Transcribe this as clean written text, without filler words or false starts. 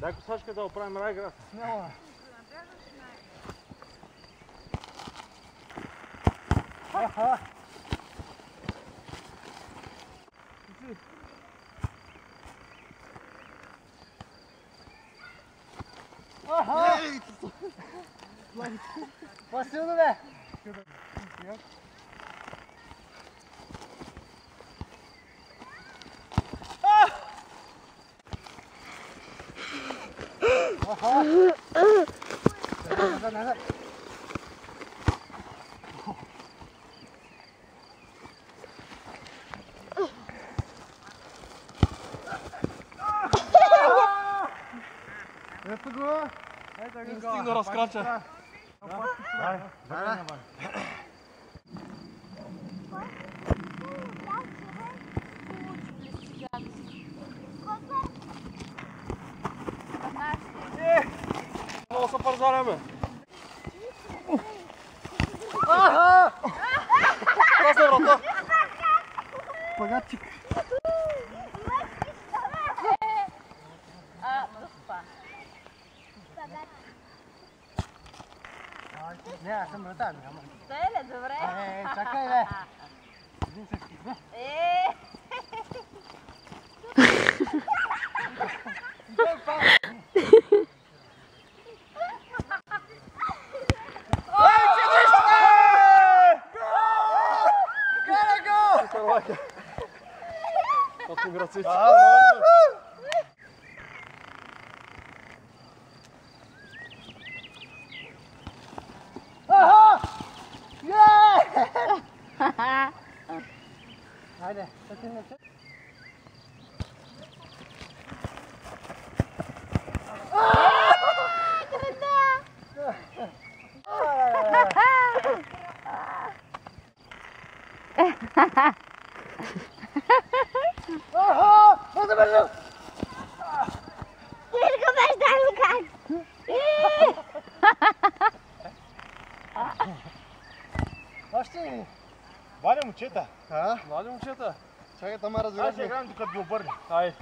Дай кусачка да оправим райград. Смело. Аха. Аха. Basıyordu be. Aha. Aha. Let's go. Instynkt rozkraczę. Olsa parzara mı? Aha! Nasıl orada? Pagatçık. Ne, ja sam vratan, ama. Stele, dobre. E, čakaj, ve. Vinčarski, ve. E. Hadi, sakın açın. Aaa! Kırıldı! Aha! Hadi bakalım! Geri kapaştan mı kaç? Kaçtı mı? Валя момчета. А? Валя момчета. Чакай, тама разбираш. Аз играем докато ви обърне. Ай.